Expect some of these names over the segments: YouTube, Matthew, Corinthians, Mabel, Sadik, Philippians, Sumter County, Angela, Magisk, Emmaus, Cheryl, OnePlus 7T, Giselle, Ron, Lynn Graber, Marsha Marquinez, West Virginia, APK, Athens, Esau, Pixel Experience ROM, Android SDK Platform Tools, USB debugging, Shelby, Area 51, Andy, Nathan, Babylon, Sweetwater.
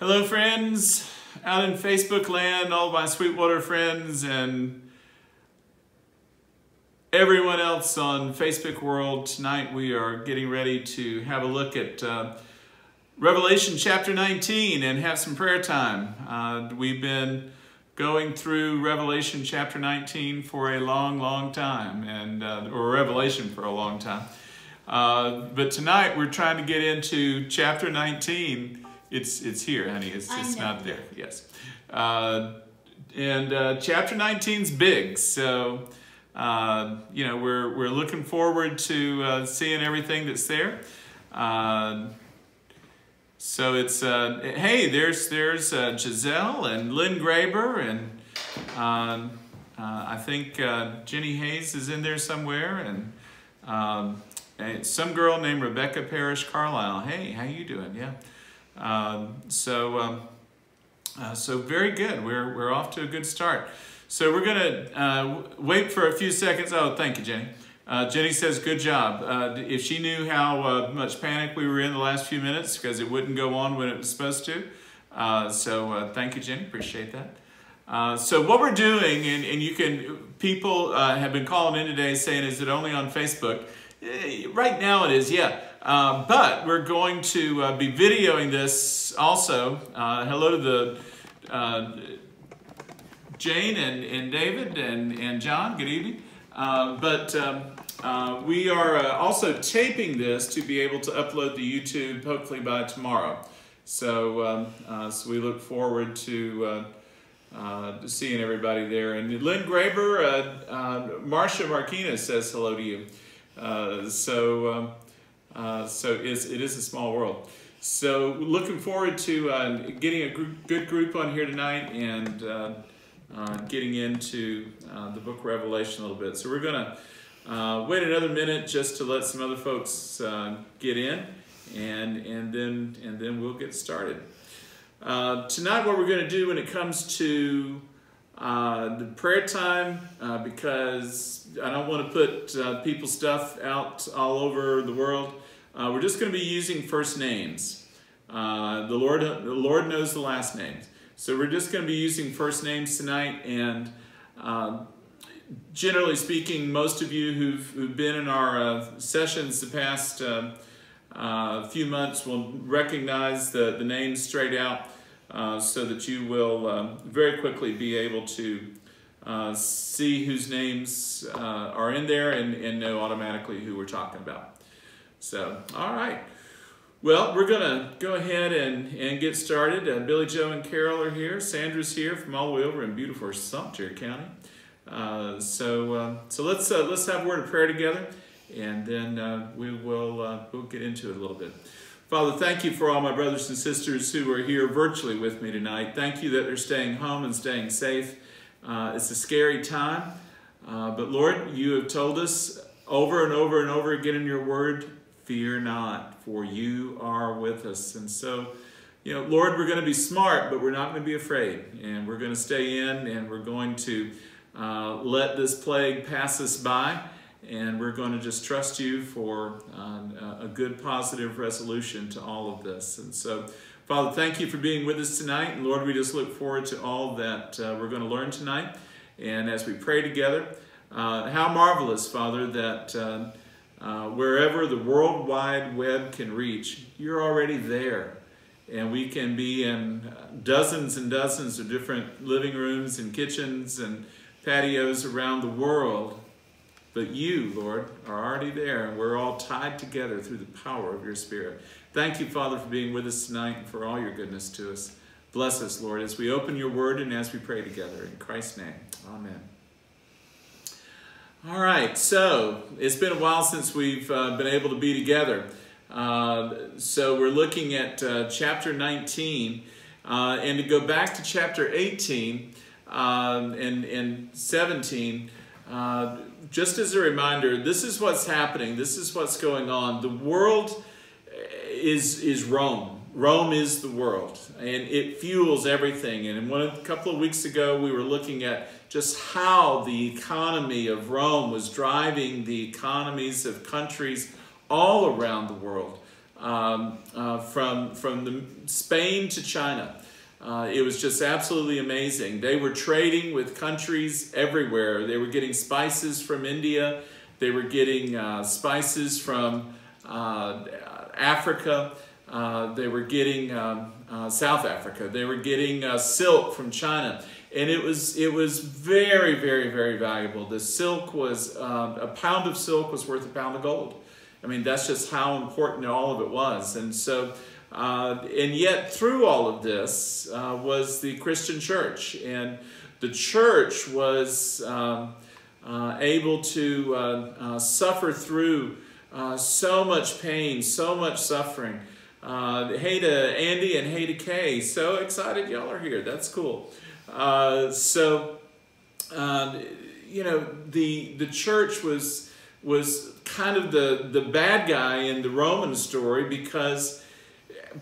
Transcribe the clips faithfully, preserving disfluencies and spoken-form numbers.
Hello friends, out in Facebook land, all my Sweetwater friends and everyone else on Facebook world. Tonight we are getting ready to have a look at uh, Revelation chapter nineteen and have some prayer time. Uh, we've been going through Revelation chapter nineteen for a long, long time, and uh, or Revelation for a long time. Uh, but tonight we're trying to get into chapter nineteen. It's it's here, honey. It's it's not there. Yes, uh, and uh, chapter nineteen's big, so uh, you know we're we're looking forward to uh, seeing everything that's there. Uh, So it's, uh, hey, there's there's uh, Giselle and Lynn Graber, and um, uh, I think uh, Jenny Hayes is in there somewhere, and, um, and some girl named Rebecca Parrish Carlisle. Hey, how you doing? Yeah. Um, so um, uh, so very good. We're we're off to a good start. So we're gonna uh, wait for a few seconds. Oh, thank you, Jenny. Uh, Jenny says, good job. Uh, if she knew how uh, much panic we were in the last few minutes because it wouldn't go on when it was supposed to. Uh, so uh, thank you, Jenny. Appreciate that. Uh, so what we're doing, and, and you can, people uh, have been calling in today saying, is it only on Facebook? Right now it is, yeah. Uh, but we're going to uh, be videoing this also. Uh, hello to the uh, Jane and, and David and, and John. Good evening. Uh, but um, uh, we are uh, also taping this to be able to upload to YouTube hopefully by tomorrow. So, um, uh, so we look forward to uh, uh, seeing everybody there. And Lynn Graber, uh, uh, Marsha Marquinez says hello to you. Uh, so, um, uh, so it's, it is a small world. So looking forward to uh, getting a group, good group on here tonight and uh, Uh, getting into uh, the book of Revelation a little bit. So we're going to uh, wait another minute just to let some other folks uh, get in, and and then and then we'll get started. Uh, tonight what we're going to do when it comes to uh, the prayer time, uh, because I don't want to put uh, people's stuff out all over the world, uh, we're just going to be using first names. Uh, the Lord, the Lord knows the last names. So we're just going to be using first names tonight, and uh, generally speaking, most of you who've, who've been in our uh, sessions the past uh, uh, few months will recognize the, the names straight out, uh, so that you will uh, very quickly be able to uh, see whose names uh, are in there and, and know automatically who we're talking about. So, all right. Well, we're going to go ahead and, and get started. Uh, Billy, Joe, and Carol are here. Sandra's here from all the way over in beautiful Sumter County. Uh, so, uh, so let's uh, let's have a word of prayer together, and then uh, we will uh, we'll get into it a little bit. Father, thank you for all my brothers and sisters who are here virtually with me tonight. Thank you that they're staying home and staying safe. Uh, it's a scary time, uh, but Lord, you have told us over and over and over again in your word, fear not, for you are with us. And so, you know, Lord, we're going to be smart, but we're not going to be afraid. And we're going to stay in, and we're going to uh, let this plague pass us by. And we're going to just trust you for uh, a good, positive resolution to all of this. And so, Father, thank you for being with us tonight. And Lord, we just look forward to all that uh, we're going to learn tonight. And as we pray together, uh, how marvelous, Father, that... Uh, Uh, wherever the World Wide Web can reach, you're already there. And we can be in dozens and dozens of different living rooms and kitchens and patios around the world. But you, Lord, are already there, and we're all tied together through the power of your Spirit. Thank you, Father, for being with us tonight and for all your goodness to us. Bless us, Lord, as we open your word and as we pray together. In Christ's name, amen. All right, so it's been a while since we've uh, been able to be together. Uh, so we're looking at uh, chapter nineteen, uh, and to go back to chapter eighteen uh, and, and seventeen, uh, just as a reminder, this is what's happening. This is what's going on. The world is, is Rome. Rome is the world, and it fuels everything. And one, a couple of weeks ago, we were looking at just how the economy of Rome was driving the economies of countries all around the world. um, uh, from, from the Spain to China. Uh, it was just absolutely amazing. They were trading with countries everywhere. They were getting spices from India. They were getting uh, spices from uh, Africa. Uh, they were getting um, uh, South Africa. They were getting uh, silk from China. And it was, it was very, very, very valuable. The silk was, uh, a pound of silk was worth a pound of gold. I mean, that's just how important all of it was. And so, uh, and yet through all of this uh, was the Christian church. And the church was um, uh, able to uh, uh, suffer through uh, so much pain, so much suffering. Uh, hey to Andy and hey to Kay. So excited y'all are here. That's cool. Uh, so, um, you know, the, the church was, was kind of the, the bad guy in the Roman story, because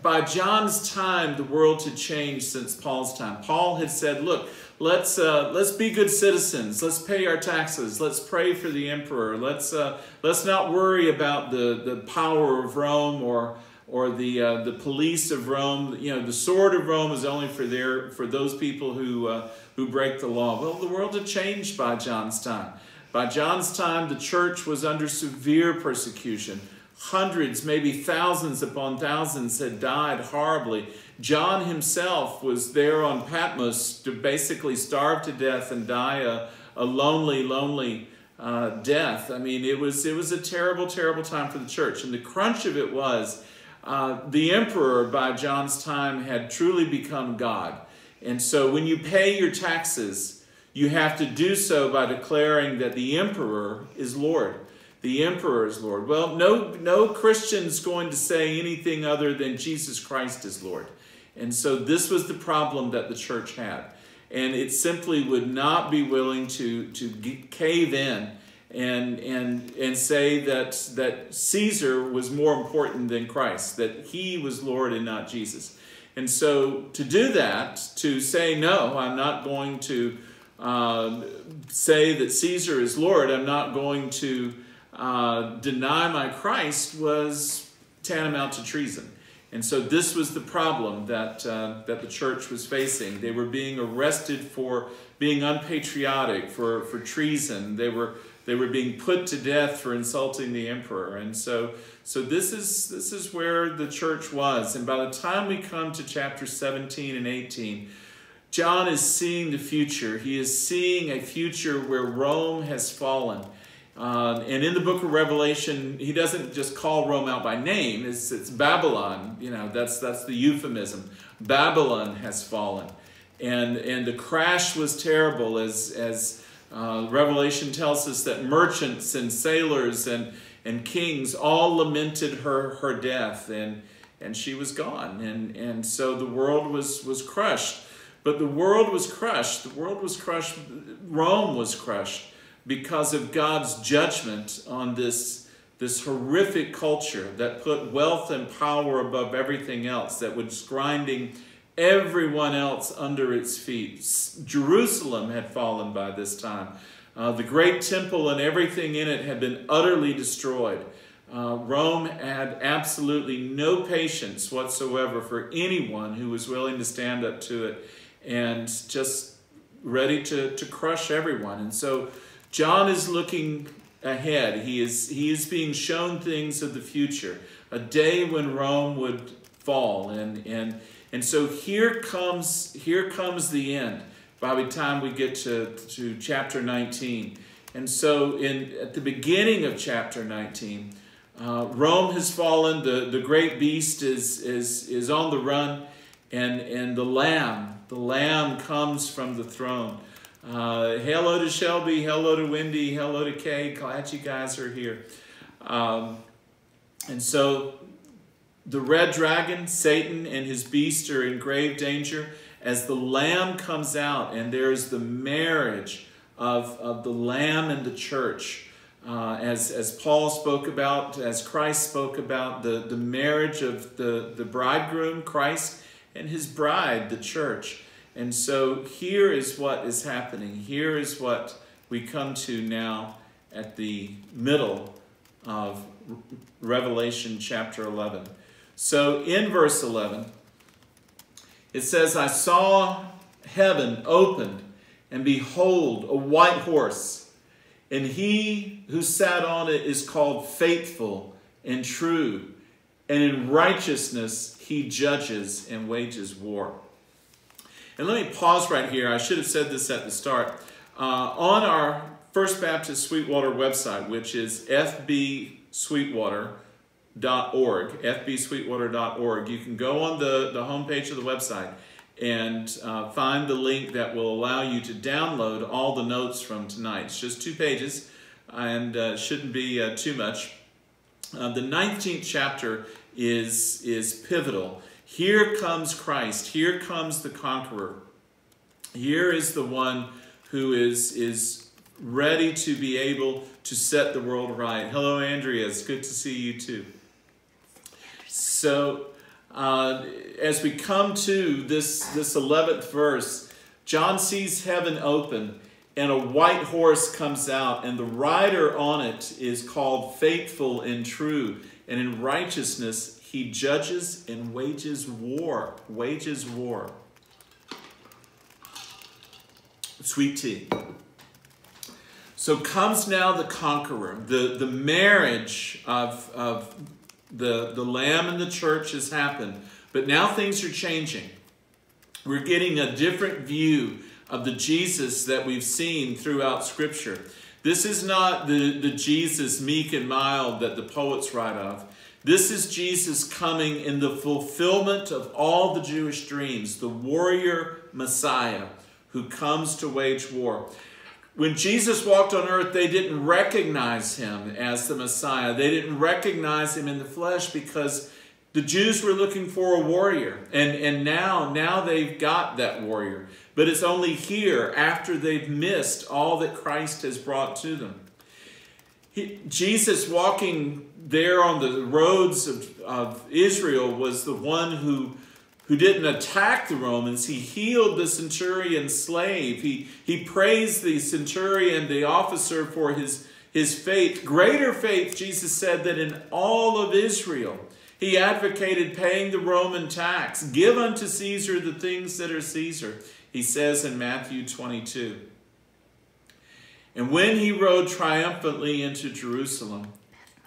by John's time, the world had changed since Paul's time. Paul had said, look, let's, uh, let's be good citizens. Let's pay our taxes. Let's pray for the emperor. Let's, uh, let's not worry about the, the power of Rome or or the, uh, the police of Rome. You know, the sword of Rome is only for, their, for those people who, uh, who break the law. Well, the world had changed by John's time. By John's time, the church was under severe persecution. Hundreds, maybe thousands upon thousands had died horribly. John himself was there on Patmos to basically starve to death and die a, a lonely, lonely uh, death. I mean, it was, it was a terrible, terrible time for the church. And the crunch of it was, Uh, the emperor by John's time had truly become God. And so when you pay your taxes, you have to do so by declaring that the emperor is Lord. The emperor is Lord. Well, no, no Christian's going to say anything other than Jesus Christ is Lord. And so this was the problem that the church had. And it simply would not be willing to, to cave in and and and say that that Caesar was more important than Christ, that he was Lord and not Jesus. And so to do that, to say, no, I'm not going to uh, say that Caesar is Lord, I'm not going to uh, deny my Christ, was tantamount to treason. And so this was the problem that, uh, that the church was facing. They were being arrested for being unpatriotic, for, for treason. They were They were being put to death for insulting the emperor. And so, so this is, this is where the church was. And by the time we come to chapter seventeen and eighteen, John is seeing the future. He is seeing a future where Rome has fallen. Uh, and in the book of Revelation, he doesn't just call Rome out by name. It's, it's Babylon. You know, that's, that's the euphemism. Babylon has fallen. And, and the crash was terrible, as, as Uh, Revelation tells us that merchants and sailors and, and kings all lamented her, her death, and, and she was gone. And, and so the world was, was crushed. But the world was crushed. The world was crushed. Rome was crushed because of God's judgment on this, this horrific culture that put wealth and power above everything else, that was grinding everyone else under its feet. Jerusalem had fallen by this time. Uh, the great temple and everything in it had been utterly destroyed. Uh, Rome had absolutely no patience whatsoever for anyone who was willing to stand up to it, and just ready to, to crush everyone. And so John is looking ahead. He is, he is being shown things of the future, a day when Rome would fall. And, and And so here comes, here comes the end by the time we get to, to chapter nineteen. And so in, at the beginning of chapter nineteen, uh, Rome has fallen. The, the great beast is, is, is on the run. And, and the Lamb, the Lamb comes from the throne. Uh, hello to Shelby. Hello to Wendy. Hello to Kay. Glad you guys are here. Um, and so... The red dragon, Satan, and his beast are in grave danger as the Lamb comes out, and there is the marriage of, of the Lamb and the church. Uh, as, as Paul spoke about, as Christ spoke about, the, the marriage of the, the bridegroom, Christ, and his bride, the church. And so here is what is happening. Here is what we come to now at the middle of Revelation chapter eleven. So in verse eleven, it says, I saw heaven opened, and behold, a white horse, and he who sat on it is called Faithful and True, and in righteousness he judges and wages war. And let me pause right here. I should have said this at the start. Uh, on our First Baptist Sweetwater website, which is f b sweetwater dot org, f b sweetwater dot org, you can go on the, the homepage of the website and uh, find the link that will allow you to download all the notes from tonight. It's just two pages and uh, shouldn't be uh, too much. Uh, the nineteenth chapter is, is pivotal. Here comes Christ. Here comes the conqueror. Here is the one who is, is ready to be able to set the world right. Hello, Andrea. It's good to see you too. So, uh, as we come to this, this eleventh verse, John sees heaven open, and a white horse comes out, and the rider on it is called Faithful and True, and in righteousness he judges and wages war. Wages war. Sweet tea. So comes now the conqueror. The, the marriage of, of the, the Lamb and the church has happened, but now things are changing. We're getting a different view of the Jesus that we've seen throughout Scripture. This is not the, the Jesus meek and mild that the poets write of. This is Jesus coming in the fulfillment of all the Jewish dreams, the warrior Messiah who comes to wage war. When Jesus walked on earth, they didn't recognize him as the Messiah. They didn't recognize him in the flesh because the Jews were looking for a warrior, and, and now, now they've got that warrior. But it's only here, after they've missed all that Christ has brought to them. He, Jesus walking there on the roads of, of Israel was the one who, who didn't attack the Romans. He healed the centurion slave. He, he praised the centurion, the officer, for his, his faith. Greater faith, Jesus said, than in all of Israel. He advocated paying the Roman tax. Give unto Caesar the things that are Caesar, he says in Matthew twenty-two. And when he rode triumphantly into Jerusalem,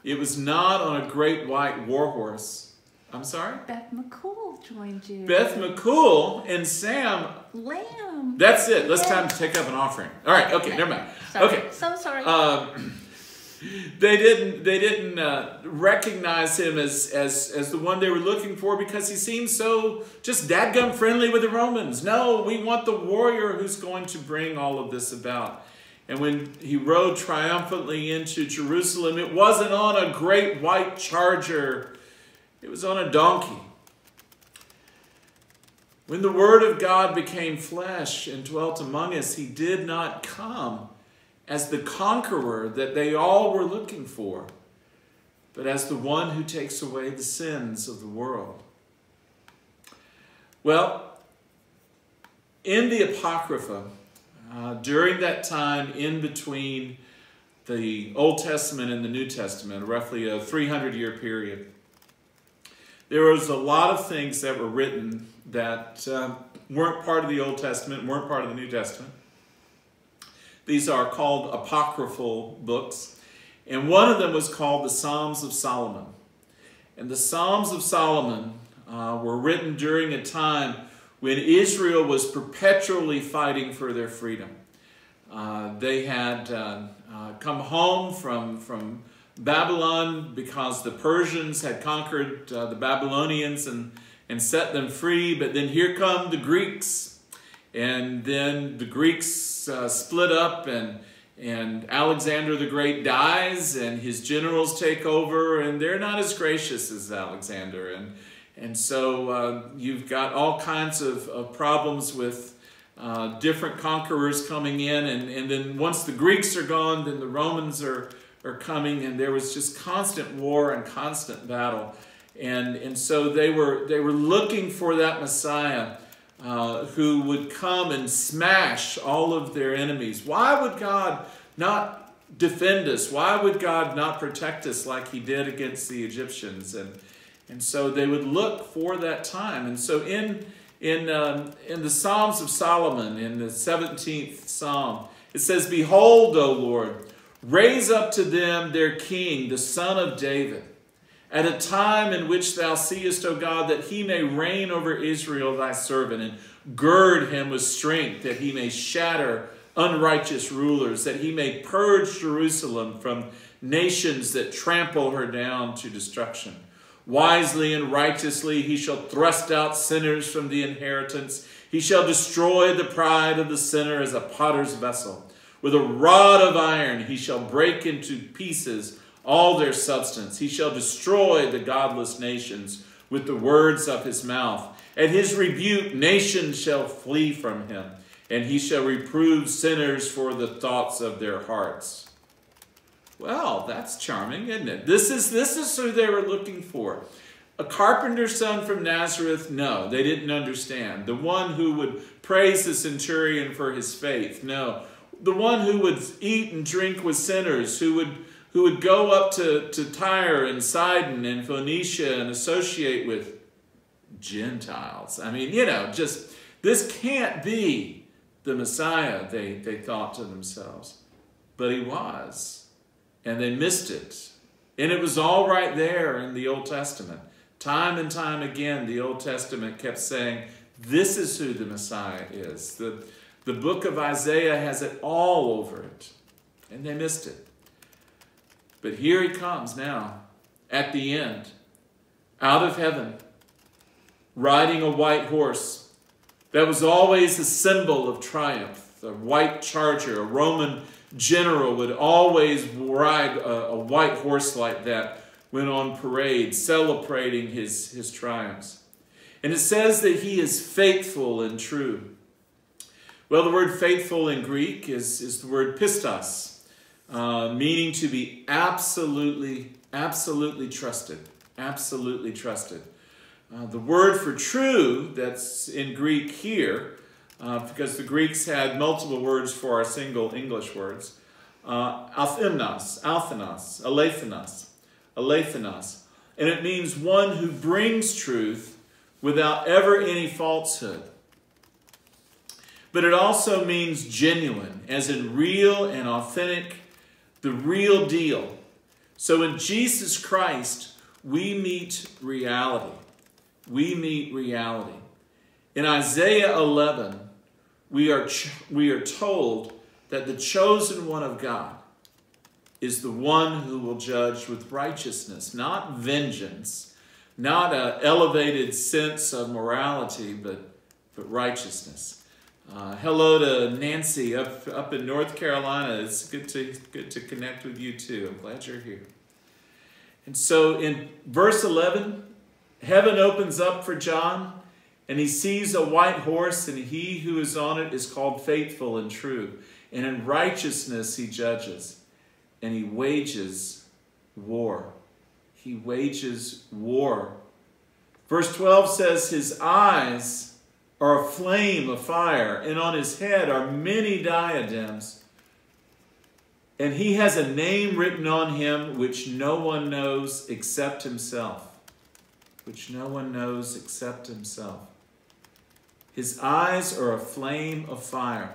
it was not on a great white war horse. I'm sorry? Beth McCool joined you. Beth McCool and Sam Lamb. That's it. Let's time to take up an offering. All right. Okay. Never mind. Sorry. Okay. So sorry. Um, They didn't, they didn't uh, recognize him as, as, as the one they were looking for because he seemed so just dadgum friendly with the Romans. No, we want the warrior who's going to bring all of this about. And when he rode triumphantly into Jerusalem, it wasn't on a great white charger. It was on a donkey. When the Word of God became flesh and dwelt among us, he did not come as the conqueror that they all were looking for, but as the one who takes away the sins of the world. Well, in the Apocrypha, uh, during that time in between the Old Testament and the New Testament, roughly a three hundred year period, there was a lot of things that were written that uh, weren't part of the Old Testament, weren't part of the New Testament. These are called apocryphal books. And one of them was called the Psalms of Solomon. And the Psalms of Solomon uh, were written during a time when Israel was perpetually fighting for their freedom. Uh, they had uh, uh, come home from, from Babylon because the Persians had conquered uh, the Babylonians and, and set them free. But then here come the Greeks. And then the Greeks uh, split up, and, and Alexander the Great dies, and his generals take over, and they're not as gracious as Alexander. And, and so uh, you've got all kinds of, of problems with uh, different conquerors coming in, and, and then once the Greeks are gone, then the Romans are, are coming, and there was just constant war and constant battle. And, and so they were, they were looking for that Messiah Uh, who would come and smash all of their enemies. Why would God not defend us? Why would God not protect us like he did against the Egyptians? And, And so they would look for that time. And so in in um, in the Psalms of Solomon, in the seventeenth Psalm, it says, "Behold, O Lord, raise up to them their king, the son of David, at a time in which thou seest, O God, that he may reign over Israel, thy servant, and gird him with strength, that he may shatter unrighteous rulers, that he may purge Jerusalem from nations that trample her down to destruction. Wisely and righteously he shall thrust out sinners from the inheritance. He shall destroy the pride of the sinner as a potter's vessel. With a rod of iron he shall break into pieces all their substance. He shall destroy the godless nations with the words of his mouth. At his rebuke nations shall flee from him, and he shall reprove sinners for the thoughts of their hearts." Well, that's charming, isn't it? This is, this is who they were looking for. A carpenter's son from Nazareth? No, they didn't understand. The one who would praise the centurion for his faith? No. The one who would eat and drink with sinners, who would, who would go up to, to Tyre and Sidon and Phoenicia and associate with Gentiles. I mean, you know, just, this can't be the Messiah, they, they thought to themselves. But he was. And they missed it. And it was all right there in the Old Testament. Time and time again, the Old Testament kept saying, this is who the Messiah is. The, the book of Isaiah has it all over it. And they missed it. But here he comes now, at the end, out of heaven, riding a white horse. That was always a symbol of triumph. A white charger, a Roman general would always ride a, a white horse like that when on parade, celebrating his, his triumphs. And it says that he is faithful and true. Well, the word faithful in Greek is, is the word pistos, uh, meaning to be absolutely, absolutely trusted, absolutely trusted. Uh, the word for true that's in Greek here, Uh, because the Greeks had multiple words for our single English words. Uh, Althenos, Althenos, Alethenos, Alethenos. And it means one who brings truth without ever any falsehood. But it also means genuine, as in real and authentic, the real deal. So in Jesus Christ, we meet reality. We meet reality. In Isaiah eleven, We are, we are told that the chosen one of God is the one who will judge with righteousness, not vengeance, not an elevated sense of morality, but, but righteousness. Uh, hello to Nancy up, up in North Carolina. It's good to, good to connect with you too. I'm glad you're here. And so in verse eleven, heaven opens up for John. And he sees a white horse, and he who is on it is called faithful and true. And in righteousness he judges, and he wages war. He wages war. Verse twelve says, his eyes are a flame of fire, and on his head are many diadems. And he has a name written on him which no one knows except himself. Which no one knows except himself. His eyes are a flame of fire.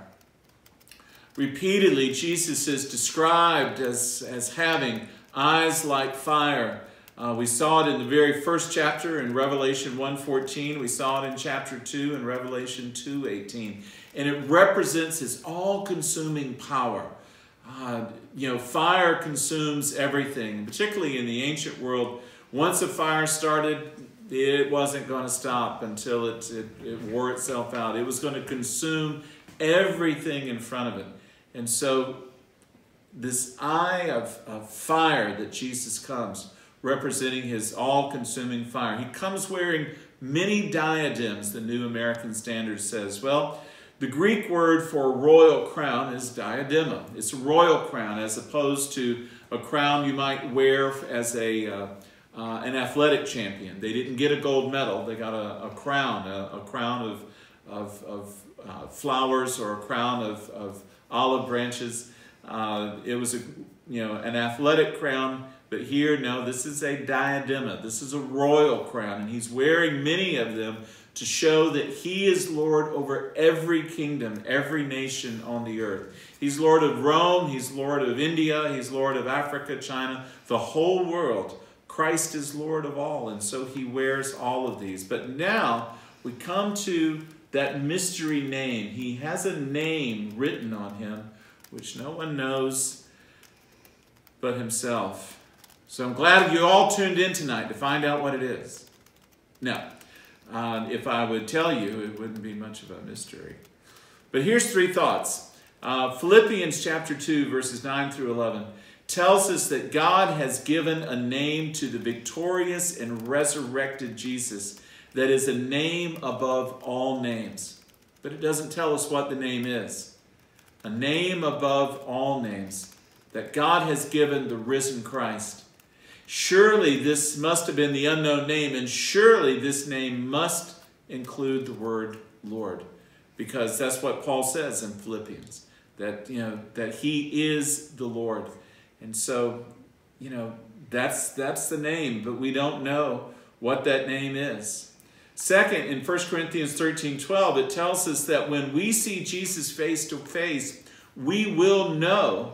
Repeatedly, Jesus is described as, as having eyes like fire. Uh, we saw it in the very first chapter in Revelation one fourteen. We saw it in chapter two in Revelation two eighteen. And it represents his all-consuming power. Uh, you know, fire consumes everything, particularly in the ancient world. Once a fire started, it wasn't going to stop until it, it, it wore itself out. It was going to consume everything in front of it. And so this eye of, of fire that Jesus comes, representing his all-consuming fire. He comes wearing many diadems, the New American Standard says. Well, the Greek word for royal crown is diadema. It's a royal crown as opposed to a crown you might wear as a... Uh, Uh, an athletic champion. They didn't get a gold medal. They got a, a crown, a, a crown of, of, of uh, flowers or a crown of, of olive branches. Uh, it was a, you know, an athletic crown But here, no, this is a diadema. This is a royal crown, and he's wearing many of them to show that he is Lord over every kingdom, every nation on the earth. He's Lord of Rome, he's Lord of India, he's Lord of Africa, China, the whole world. Christ is Lord of all, and so he wears all of these. But now we come to that mystery name. He has a name written on him, which no one knows but himself. So I'm glad you all tuned in tonight to find out what it is. Now, uh, if I would tell you, it wouldn't be much of a mystery. But here's three thoughts. Uh, Philippians chapter two, verses nine through eleven, tells us that God has given a name to the victorious and resurrected Jesus that is a name above all names. But it doesn't tell us what the name is. A name above all names that God has given the risen Christ. Surely this must have been the unknown name, and surely this name must include the word Lord, because that's what Paul says in Philippians, that, you know, that he is the Lord. And so, you know, that's, that's the name, but we don't know what that name is. Second, in First Corinthians thirteen twelve, it tells us that when we see Jesus face to face, we will know,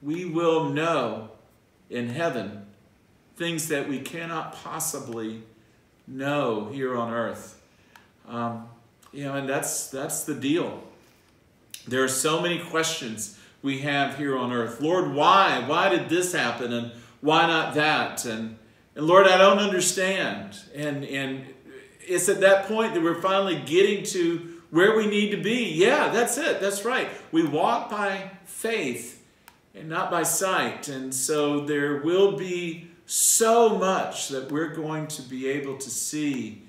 we will know in heaven things that we cannot possibly know here on earth. Um, you know, and that's, that's the deal. There are so many questions we have here on earth. Lord, why? Why did this happen? And why not that? And, and Lord, I don't understand. And, and it's at that point that we're finally getting to where we need to be. Yeah, that's it. That's right. We walk by faith and not by sight. And so there will be so much that we're going to be able to see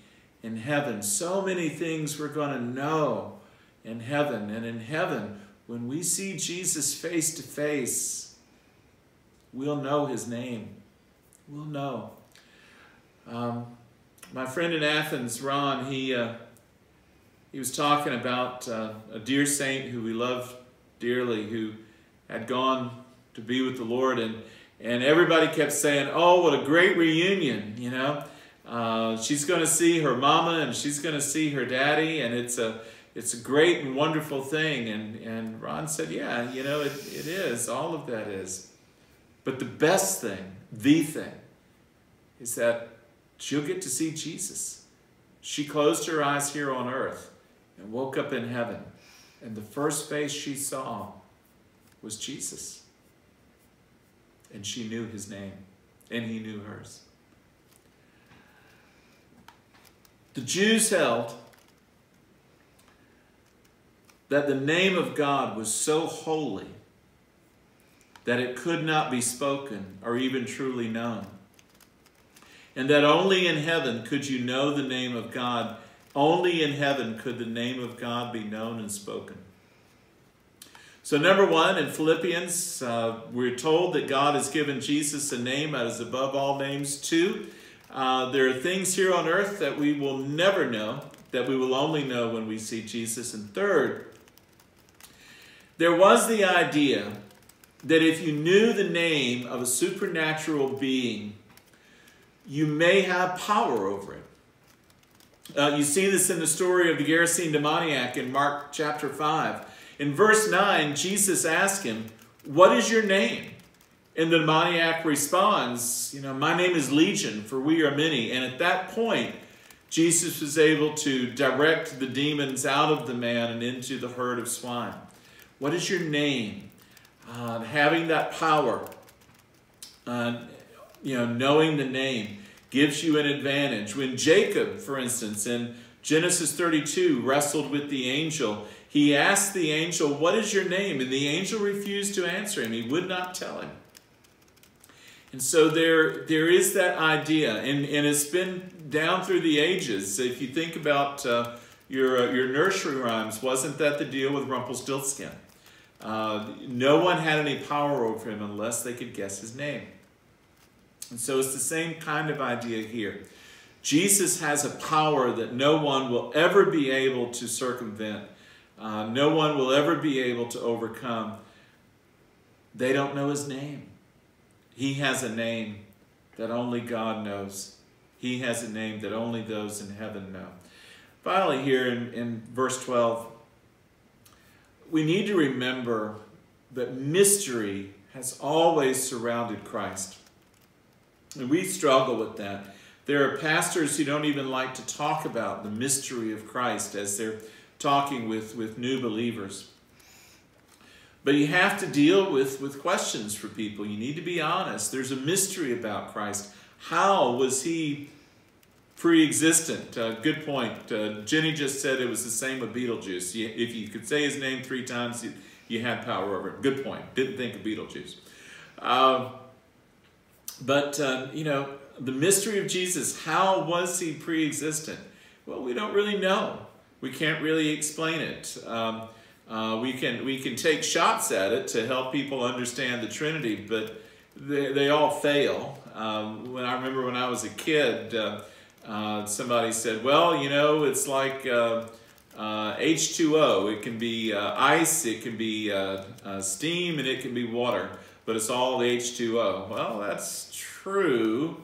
in heaven. So many things we're going to know in heaven. And in heaven, when we see Jesus face to face, we'll know his name. We'll know. Um, my friend in Athens, Ron, he, uh, he was talking about uh, a dear saint who we love dearly, who had gone to be with the Lord, and, and everybody kept saying, oh, what a great reunion, you know. Uh, she's going to see her mama, and she's going to see her daddy, and it's a, it's a great and wonderful thing. And, and Ron said, yeah, you know, it, it is. All of that is. But the best thing, the thing, is that she'll get to see Jesus. She closed her eyes here on earth and woke up in heaven, and the first face she saw was Jesus. And she knew his name, and he knew hers. The Jews held that the name of God was so holy that it could not be spoken or even truly known, and that only in heaven could you know the name of God. Only in heaven could the name of God be known and spoken. So number one, in Philippians, uh, we're told that God has given Jesus a name that is above all names. Two, uh, there are things here on earth that we will never know, that we will only know when we see Jesus. And third, there was the idea that if you knew the name of a supernatural being, you may have power over it. Uh, you see this in the story of the Gerasene demoniac in Mark chapter five. In verse nine, Jesus asked him, what is your name? And the demoniac responds, you know, my name is Legion, for we are many. And at that point, Jesus was able to direct the demons out of the man and into the herd of swine. What is your name? Uh, having that power, uh, you know, knowing the name gives you an advantage. When Jacob, for instance, in Genesis thirty-two, wrestled with the angel, he asked the angel, what is your name? And the angel refused to answer him. He would not tell him. And so there, there is that idea. And, and it's been down through the ages. If you think about uh, your, uh, your nursery rhymes, wasn't that the deal with Rumpelstiltskin? Uh, no one had any power over him unless they could guess his name. And so it's the same kind of idea here. Jesus has a power that no one will ever be able to circumvent. Uh, no one will ever be able to overcome. They don't know his name. He has a name that only God knows. He has a name that only those in heaven know. Finally, here in, in verse twelve, we need to remember that mystery has always surrounded Christ. And we struggle with that. There are pastors who don't even like to talk about the mystery of Christ as they're talking with, with new believers. But you have to deal with, with questions for people. You need to be honest. There's a mystery about Christ. How was he pre-existent? Uh, good point. Uh, Jenny just said it was the same with Beetlejuice. You, if you could say his name three times, you, you had power over him. Good point. Didn't think of Beetlejuice. Uh, but, uh, you know, the mystery of Jesus, how was he pre-existent? Well, we don't really know. We can't really explain it. Um, uh, we can we can take shots at it to help people understand the Trinity, but they, they all fail. Um, when I remember when I was a kid, uh, uh, somebody said, "Well, you know, it's like uh, uh, H two O. It can be uh, ice, it can be uh, uh, steam, and it can be water, but it's all the H two O." Well, that's true,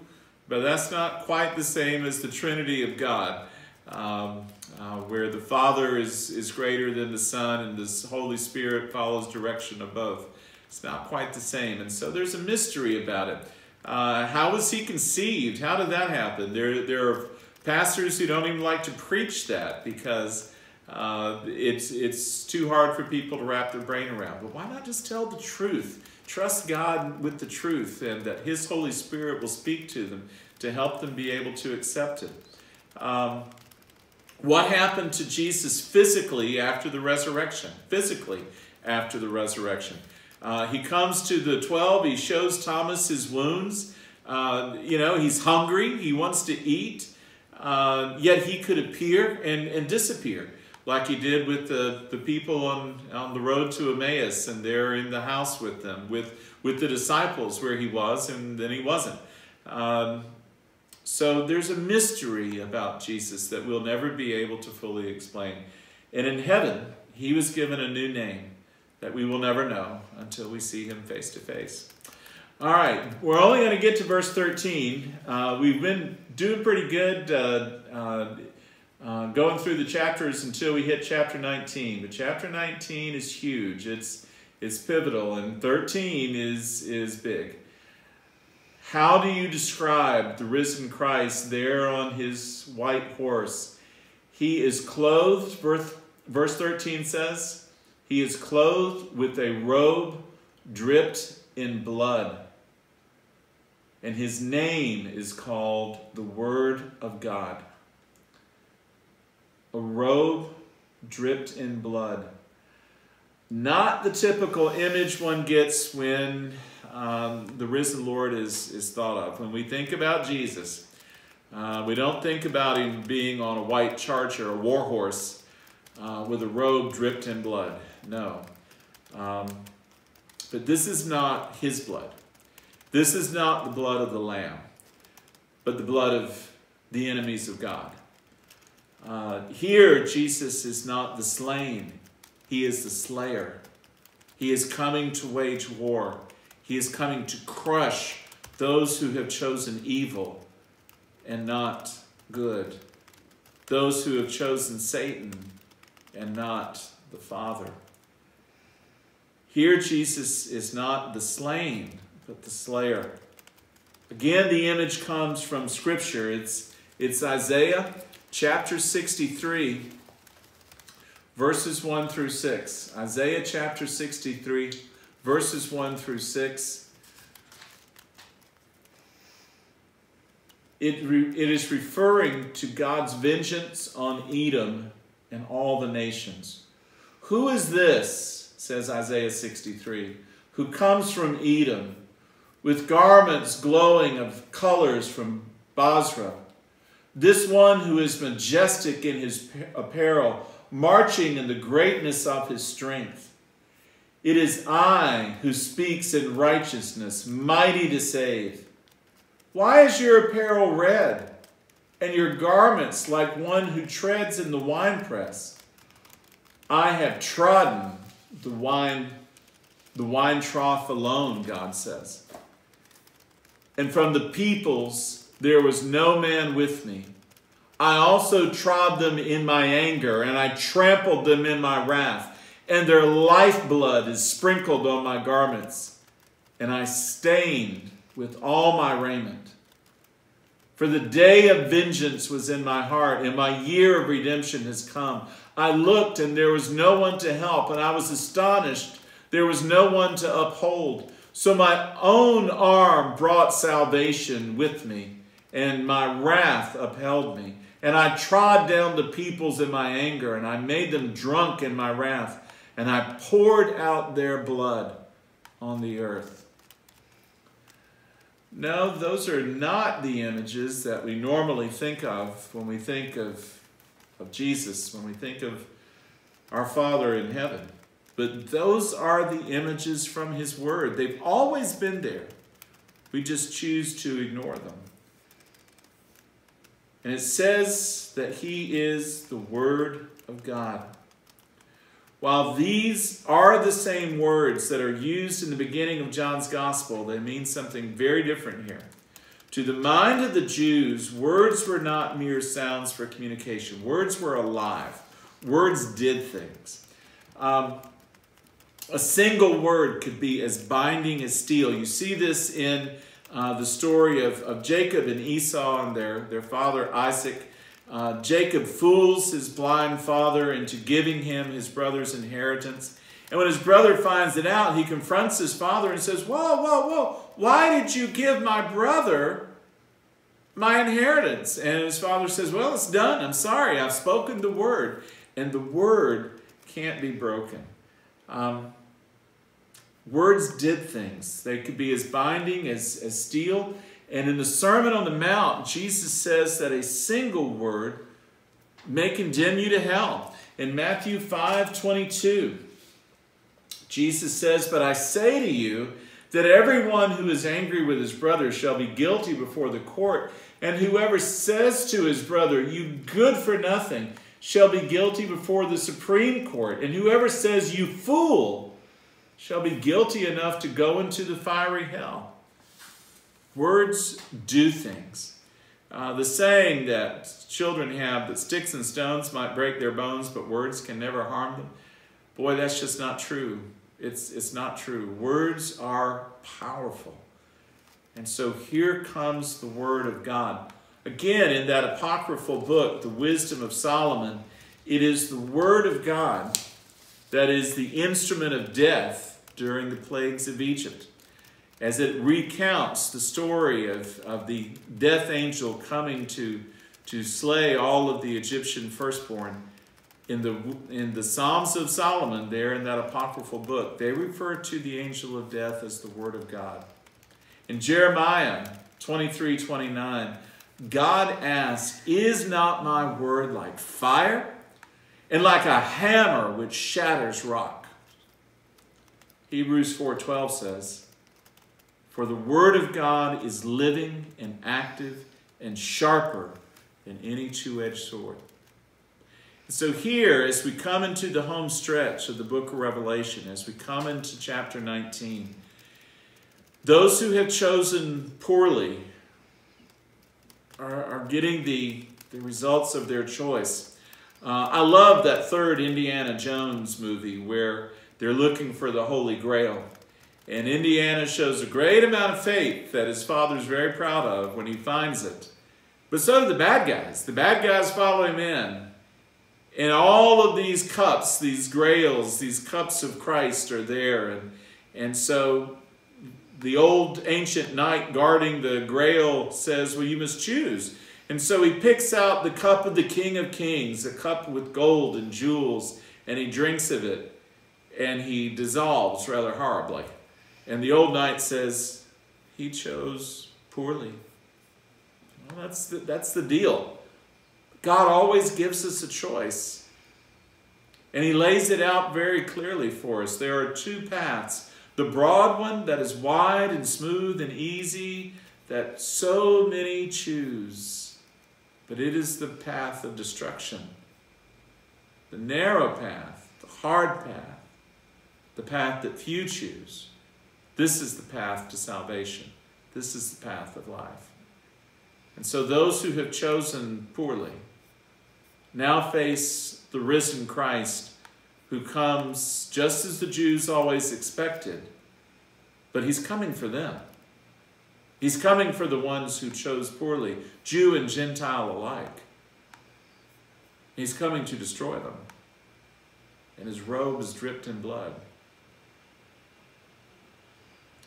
but that's not quite the same as the Trinity of God. Um, Uh, where the Father is, is greater than the Son and the Holy Spirit follows direction of both. It's not quite the same. And so there's a mystery about it. Uh, how was he conceived? How did that happen? There, there are pastors who don't even like to preach that because uh, it's, it's too hard for people to wrap their brain around. But why not just tell the truth? Trust God with the truth and that his Holy Spirit will speak to them to help them be able to accept it. Um, What happened to Jesus physically after the resurrection? Physically after the resurrection. Uh, he comes to the twelve. He shows Thomas his wounds. Uh, you know, he's hungry. He wants to eat. Uh, yet he could appear and, and disappear like he did with the, the people on, on the road to Emmaus, and they're in the house with them, with, with the disciples where he was and then he wasn't. Um, So there's a mystery about Jesus that we'll never be able to fully explain. And in heaven, he was given a new name that we will never know until we see him face to face. All right, we're only going to get to verse thirteen. Uh, we've been doing pretty good uh, uh, uh, going through the chapters until we hit chapter nineteen. But chapter nineteen is huge. It's, it's pivotal, and thirteen is, is big. How do you describe the risen Christ there on his white horse? He is clothed, verse thirteen says, he is clothed with a robe dripped in blood. And his name is called the Word of God. A robe dripped in blood. Not the typical image one gets when Um, the risen Lord is, is thought of. When we think about Jesus, uh, we don't think about him being on a white charger, a war horse, uh, with a robe dripped in blood. No. Um, but this is not his blood. This is not the blood of the Lamb, but the blood of the enemies of God. Uh, here, Jesus is not the slain. He is the slayer. He is coming to wage war. He is coming to crush those who have chosen evil and not good, those who have chosen Satan and not the Father. Here Jesus is not the slain, but the slayer. Again, the image comes from Scripture. It's, it's Isaiah chapter sixty-three, verses one through six. Isaiah chapter sixty-three, verses one through six, it, re, it is referring to God's vengeance on Edom and all the nations. Who is this, says Isaiah sixty-three, who comes from Edom with garments glowing of colors from Basra? This one who is majestic in his apparel, marching in the greatness of his strength. It is I who speaks in righteousness, mighty to save. Why is your apparel red, and your garments like one who treads in the winepress? I have trodden the wine, the wine trough alone, God says. and from the peoples there was no man with me. I also trod them in my anger, and I trampled them in my wrath, and their lifeblood is sprinkled on my garments, and I stained with all my raiment. For the day of vengeance was in my heart, and my year of redemption has come. I looked, and there was no one to help, and I was astonished. There was no one to uphold. So my own arm brought salvation with me, and my wrath upheld me. And I trod down the peoples in my anger, and I made them drunk in my wrath, and I poured out their blood on the earth. No, those are not the images that we normally think of when we think of, of Jesus, when we think of our Father in heaven. But those are the images from His Word. They've always been there. We just choose to ignore them. And it says that He is the Word of God. While these are the same words that are used in the beginning of John's Gospel, they mean something very different here. To the mind of the Jews, words were not mere sounds for communication. Words were alive. Words did things. Um, a single word could be as binding as steel. You see this in uh, the story of, of Jacob and Esau and their, their father Isaac. Uh, Jacob fools his blind father into giving him his brother's inheritance. And when his brother finds it out, he confronts his father and says, whoa, whoa, whoa, why did you give my brother my inheritance? And his father says, well, it's done. I'm sorry. I've spoken the word. And the word can't be broken. Um, words did things. They could be as binding as, as steel. And in the Sermon on the Mount, Jesus says that a single word may condemn you to hell. In Matthew five twenty-two, Jesus says, but I say to you that everyone who is angry with his brother shall be guilty before the court, and whoever says to his brother, you good for nothing, shall be guilty before the Supreme Court, and whoever says, you fool, shall be guilty enough to go into the fiery hell. Words do things. Uh, the saying that children have, that sticks and stones might break their bones, but words can never harm them. Boy, that's just not true. It's, it's not true. Words are powerful. And so here comes the Word of God. Again, in that apocryphal book, The Wisdom of Solomon, it is the Word of God that is the instrument of death during the plagues of Egypt, as it recounts the story of, of the death angel coming to, to slay all of the Egyptian firstborn. In the, in the Psalms of Solomon, there in that apocryphal book, they refer to the angel of death as the Word of God. In Jeremiah twenty-three twenty-nine, God asks, is not my word like fire and like a hammer which shatters rock? Hebrews four twelve says, for the Word of God is living and active and sharper than any two-edged sword. So here, as we come into the home stretch of the book of Revelation, as we come into chapter nineteen, those who have chosen poorly are, are getting the, the results of their choice. Uh, I love that third Indiana Jones movie where they're looking for the Holy Grail. And Indiana shows a great amount of faith that his father's very proud of when he finds it. But so do the bad guys. The bad guys follow him in. And all of these cups, these grails, these cups of Christ are there. And, and so the old ancient knight guarding the grail says, well, you must choose. And so he picks out the cup of the King of Kings, a cup with gold and jewels, and he drinks of it. And he dissolves rather horribly. And the old knight says, he chose poorly. Well, that's, the, that's the deal. God always gives us a choice. And He lays it out very clearly for us. There are two paths. The broad one that is wide and smooth and easy that so many choose. But it is the path of destruction. The narrow path, the hard path, the path that few choose. This is the path to salvation. This is the path of life. And so those who have chosen poorly now face the risen Christ, who comes just as the Jews always expected, but he's coming for them. He's coming for the ones who chose poorly, Jew and Gentile alike. He's coming to destroy them, and his robe is dripped in blood.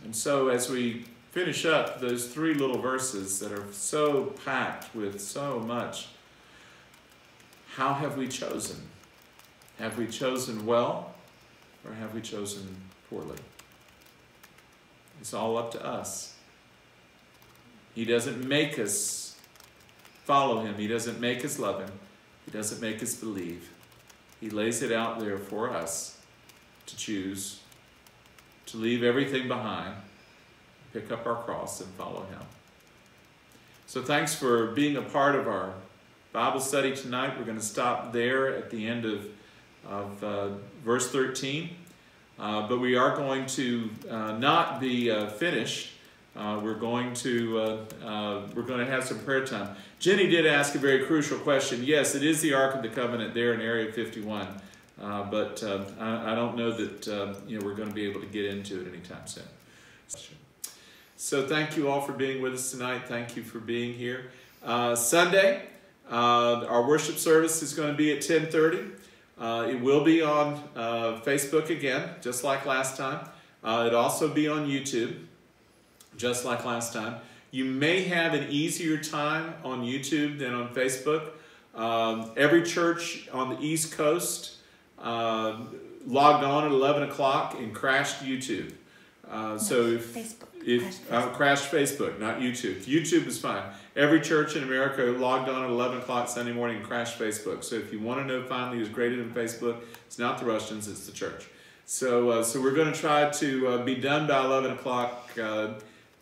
And so as we finish up those three little verses that are so packed with so much, how have we chosen? Have we chosen well, or have we chosen poorly? It's all up to us. He doesn't make us follow him. He doesn't make us love him. He doesn't make us believe. He lays it out there for us to choose, to leave everything behind, pick up our cross and follow him. So thanks for being a part of our Bible study tonight. We're going to stop there at the end of of uh, verse thirteen, uh, but we are going to uh, not be uh, finished. Uh, we're going to uh, uh, we're going to have some prayer time. Jenny did ask a very crucial question. Yes, it is the Ark of the Covenant there in Area fifty-one, uh, but uh, I, I don't know that uh, you know we're going to be able to get into it anytime soon. So thank you all for being with us tonight. Thank you for being here. Uh, Sunday, uh, our worship service is going to be at ten thirty. Uh, it will be on uh, Facebook again, just like last time. Uh, it'll also be on YouTube, just like last time. You may have an easier time on YouTube than on Facebook. Um, every church on the East Coast uh, logged on at eleven o'clock and crashed YouTube. Uh, no, so if, Facebook. if crashed, Facebook. Uh, crashed Facebook, not YouTube. YouTube is fine. Every church in America logged on at eleven o'clock Sunday morning and crashed Facebook. So if you want to know finally who's greater than Facebook, it's not the Russians, it's the church. So uh, so we're going to try to uh, be done by eleven o'clock, uh,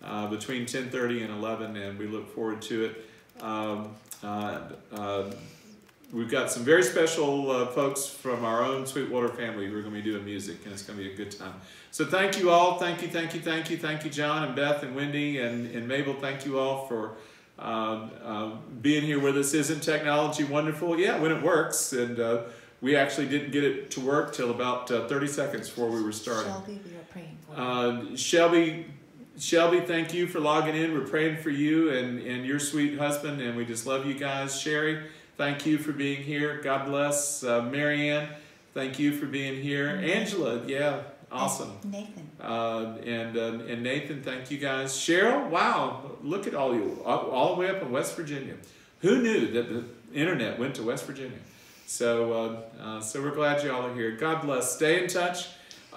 uh, between ten thirty and eleven, and we look forward to it. Um, uh, uh, we've got some very special uh, folks from our own Sweetwater family who are going to be doing music, and it's going to be a good time. So thank you all. Thank you, thank you, thank you. Thank you, John and Beth and Wendy and, and Mabel. Thank you all for uh, uh, being here with us. Isn't technology wonderful? Yeah, when it works. And uh, we actually didn't get it to work till about uh, thirty seconds before we were starting. Shelby, we were praying for you. Uh, Shelby, Shelby, thank you for logging in. We're praying for you and, and your sweet husband, and we just love you guys. Sherry, thank you for being here. God bless. Uh, Marianne, thank you for being here. Angela, yeah, awesome. Nathan. Uh, and uh, and Nathan, thank you guys. Cheryl, wow, look at all you, all, all the way up in West Virginia. Who knew that the internet went to West Virginia? So uh, uh, so we're glad you all are here. God bless. Stay in touch.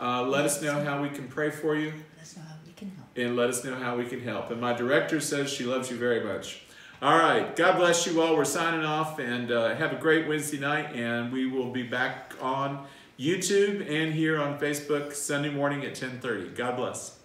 Uh, let us know how we can pray for you. Let us know how we can help. And let us know how we can help. And my director says she loves you very much. All right. God bless you all. We're signing off, and uh, have a great Wednesday night, and we will be back on YouTube and here on Facebook Sunday morning at ten thirty. God bless.